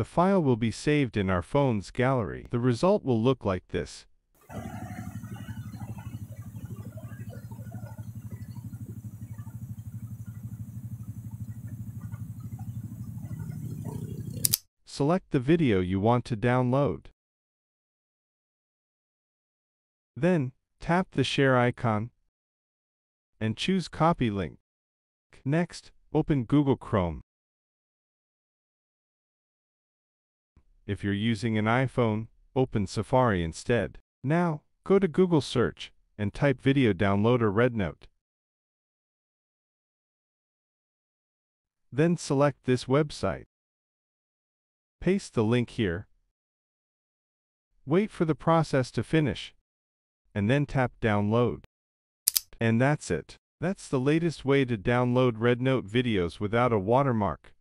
The file will be saved in our phone's gallery. The result will look like this. Select the video you want to download. Then, tap the share icon and choose copy link. Next, open Google Chrome. If you're using an iPhone, open Safari instead. Now, go to Google search and type video downloader RedNote. Then select this website. Paste the link here. Wait for the process to finish, and then tap download. And that's it. That's the latest way to download RedNote videos without a watermark.